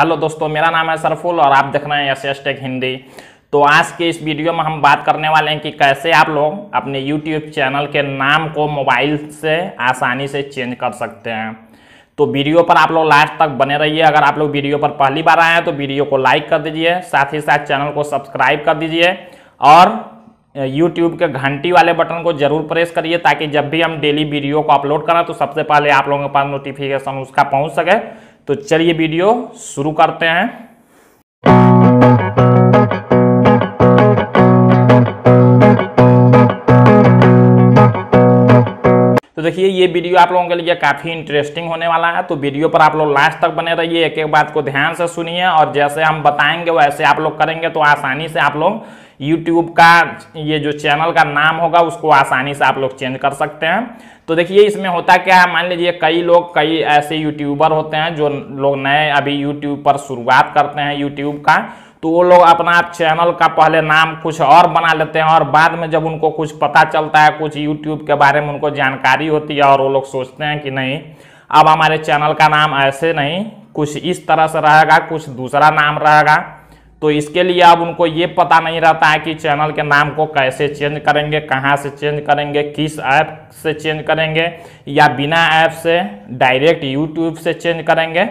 Hello दोस्तों, मेरा नाम है सरफुल और आप देख रहे हैं एसएस टेक हिंदी। तो आज के इस वीडियो में हम बात करने वाले हैं कि कैसे आप लोग अपने YouTube चैनल के नाम को मोबाइल से आसानी से चेंज कर सकते हैं। तो वीडियो पर आप लोग लास्ट तक बने रहिए। अगर आप लोग वीडियो पर पहली बार आए हैं तो वीडियो को लाइक कर दीजिए, साथ ही साथ चैनल को सब्सक्राइब कर दीजिए और YouTube के घंटी वाले बटन को जरूर प्रेस करिए ताकि जब भी हम डेली वीडियो को अपलोड करें तो सबसे पहले आप लोगों के पास नोटिफिकेशन उसका पहुंच सके। तो चलिए वीडियो शुरू करते हैं। तो देखिए ये वीडियो आप लोगों के लिए काफ़ी इंटरेस्टिंग होने वाला है, तो वीडियो पर आप लोग लास्ट तक बने रहिए, एक एक बात को ध्यान से सुनिए और जैसे हम बताएंगे वैसे आप लोग करेंगे तो आसानी से आप लोग YouTube का ये जो चैनल का नाम होगा उसको आसानी से आप लोग चेंज कर सकते हैं। तो देखिए इसमें होता क्या है, मान लीजिए कई ऐसे यूट्यूबर होते हैं जो लोग नए अभी YouTube पर शुरुआत करते हैं YouTube का, तो वो लोग अपना चैनल का पहले नाम कुछ और बना लेते हैं और बाद में जब उनको कुछ पता चलता है, कुछ YouTube के बारे में उनको जानकारी होती है और वो लोग सोचते हैं कि नहीं, अब हमारे चैनल का नाम ऐसे नहीं कुछ इस तरह से रहेगा, कुछ दूसरा नाम रहेगा। तो इसके लिए अब उनको ये पता नहीं रहता है कि चैनल के नाम को कैसे चेंज करेंगे, कहाँ से चेंज करेंगे, किस ऐप से चेंज करेंगे या बिना ऐप से डायरेक्ट यूट्यूब से चेंज करेंगे।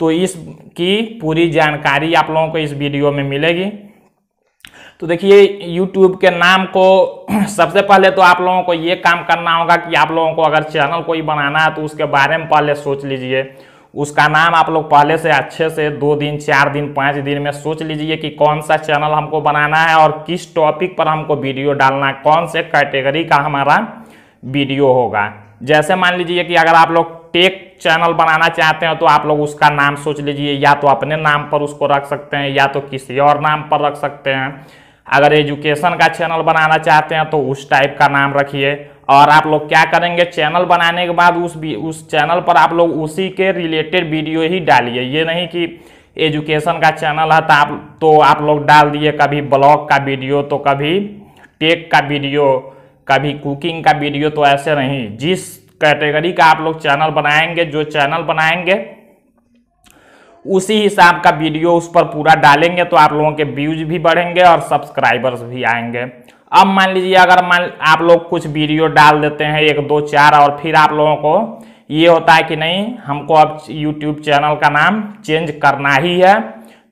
तो इसकी पूरी जानकारी आप लोगों को इस वीडियो में मिलेगी। तो देखिए YouTube के नाम को सबसे पहले तो आप लोगों को ये काम करना होगा कि आप लोगों को अगर चैनल कोई बनाना है तो उसके बारे में पहले सोच लीजिए, उसका नाम आप लोग पहले से अच्छे से 2 दिन 4 दिन 5 दिन में सोच लीजिए कि कौन सा चैनल हमको बनाना है और किस टॉपिक पर हमको वीडियो डालना है, कौन से कैटेगरी का हमारा वीडियो होगा। जैसे मान लीजिए कि अगर आप लोग टेक चैनल बनाना चाहते हैं तो आप लोग उसका नाम सोच लीजिए, या तो अपने नाम पर उसको रख सकते हैं या तो किसी और नाम पर रख सकते हैं। अगर एजुकेशन का चैनल बनाना चाहते हैं तो उस टाइप का नाम रखिए। और आप लोग क्या करेंगे, चैनल बनाने के बाद उस चैनल पर आप लोग उसी के रिलेटेड वीडियो ही डालिए। ये नहीं कि एजुकेशन का चैनल है तो आप लोग डाल दिए कभी ब्लॉग का वीडियो तो कभी टेक का वीडियो कभी कुकिंग का वीडियो, तो ऐसे नहीं। जिस कैटेगरी का आप लोग चैनल बनाएंगे, जो चैनल बनाएंगे उसी हिसाब का वीडियो उस पर पूरा डालेंगे तो आप लोगों के व्यूज भी बढ़ेंगे और सब्सक्राइबर्स भी आएंगे। अब मान लीजिए अगर आप लोग कुछ वीडियो डाल देते हैं 1 2 4 और फिर आप लोगों को ये होता है कि नहीं, हमको अब YouTube चैनल का नाम चेंज करना ही है,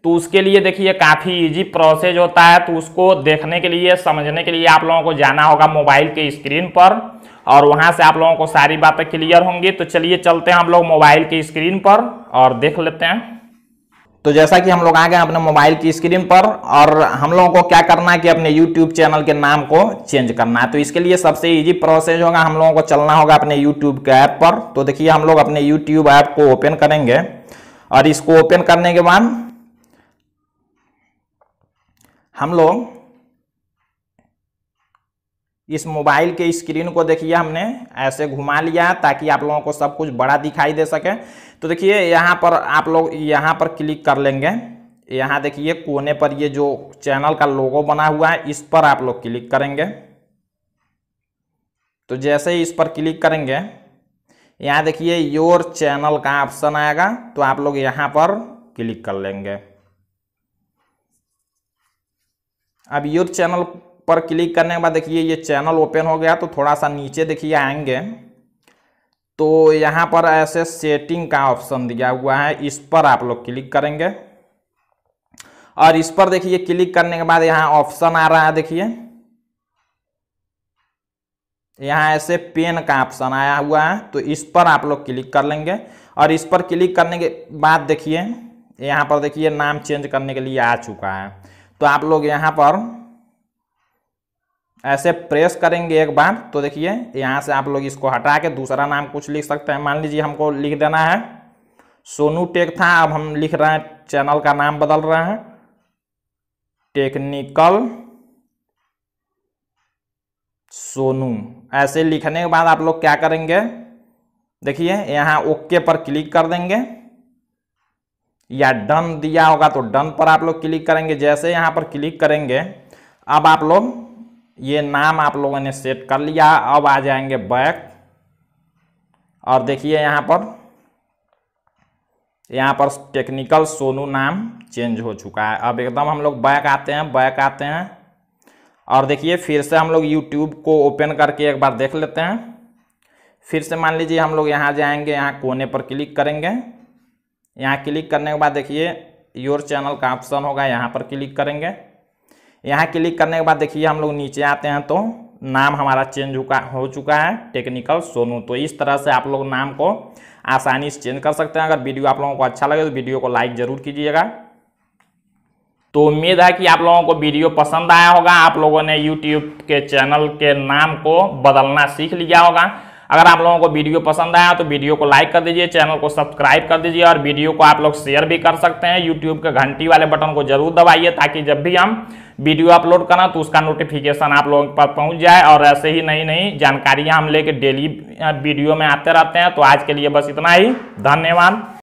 तो उसके लिए देखिए काफ़ी इजी प्रोसेस होता है। तो उसको देखने के लिए, समझने के लिए आप लोगों को जाना होगा मोबाइल के स्क्रीन पर और वहां से आप लोगों को सारी बातें क्लियर होंगी। तो चलिए चलते हैं हम लोग मोबाइल की स्क्रीन पर और देख लेते हैं। तो जैसा कि हम लोग आ गए अपने मोबाइल की स्क्रीन पर और हम लोगों को क्या करना है कि अपने YouTube चैनल के नाम को चेंज करना है। तो इसके लिए सबसे इजी प्रोसेस होगा, हम लोगों को चलना होगा अपने YouTube के ऐप पर। तो देखिए हम लोग अपने YouTube ऐप को ओपन करेंगे और इसको ओपन करने के बाद हम लोग इस मोबाइल के स्क्रीन को देखिए हमने ऐसे घुमा लिया ताकि आप लोगों को सब कुछ बड़ा दिखाई दे सके। तो देखिए यहाँ पर आप लोग यहाँ पर क्लिक कर लेंगे। यहाँ देखिए कोने पर ये जो चैनल का लोगो बना हुआ है इस पर आप लोग क्लिक करेंगे। तो जैसे ही इस पर क्लिक करेंगे यहाँ देखिए योर चैनल का ऑप्शन आएगा, तो आप लोग यहाँ पर क्लिक कर लेंगे। अब योर चैनल पर क्लिक करने के बाद देखिए ये चैनल ओपन हो गया। तो थोड़ा सा नीचे देखिए आएंगे तो यहाँ पर ऐसे सेटिंग का ऑप्शन दिया हुआ है, इस पर आप लोग क्लिक करेंगे। और इस पर देखिए क्लिक करने के बाद यहाँ ऑप्शन आ रहा है, देखिए यहाँ ऐसे पेन का ऑप्शन आया हुआ है, तो इस पर आप लोग क्लिक कर लेंगे। और इस पर क्लिक करने के बाद देखिए यहाँ पर देखिए नाम चेंज करने के लिए आ चुका है, तो आप लोग यहाँ पर ऐसे प्रेस करेंगे एक बार। तो देखिए यहाँ से आप लोग इसको हटा के दूसरा नाम कुछ लिख सकते हैं। मान लीजिए हमको लिख देना है सोनू टेक था, अब हम लिख रहे हैं चैनल का नाम बदल रहे हैं टेक्निकल सोनू। ऐसे लिखने के बाद आप लोग क्या करेंगे, देखिए यहाँ ओके पर क्लिक कर देंगे या डन दिया होगा तो डन पर आप लोग क्लिक करेंगे। जैसे यहाँ पर क्लिक करेंगे अब आप लोग ये नाम आप लोगों ने सेट कर लिया। अब आ जाएंगे बैक और देखिए यहाँ पर यहाँ पर टेक्निकल सोनू नाम चेंज हो चुका है। अब एकदम हम लोग बैक आते हैं और देखिए फिर से हम लोग यूट्यूब को ओपन करके एक बार देख लेते हैं। फिर से मान लीजिए हम लोग यहाँ जाएंगे, यहाँ कोने पर क्लिक करेंगे। यहाँ क्लिक करने के बाद देखिए योर चैनल का ऑप्शन होगा, यहाँ पर क्लिक करेंगे। यहाँ क्लिक करने के बाद देखिए हम लोग नीचे आते हैं तो नाम हमारा चेंज हो चुका है टेक्निकल सोनू। तो इस तरह से आप लोग नाम को आसानी से चेंज कर सकते हैं। अगर वीडियो आप लोगों को अच्छा लगे तो वीडियो को लाइक जरूर कीजिएगा। तो उम्मीद है कि आप लोगों को वीडियो पसंद आया होगा, आप लोगों ने YouTube के चैनल के नाम को बदलना सीख लिया होगा। अगर आप लोगों को वीडियो पसंद आया तो वीडियो को लाइक कर दीजिए, चैनल को सब्सक्राइब कर दीजिए और वीडियो को आप लोग शेयर भी कर सकते हैं। YouTube के घंटी वाले बटन को जरूर दबाइए ताकि जब भी हम वीडियो अपलोड करें तो उसका नोटिफिकेशन आप लोगों के पास पहुंच जाए। और ऐसे ही नई जानकारियां हम लेके डेली वीडियो में आते रहते हैं। तो आज के लिए बस इतना ही, धन्यवाद।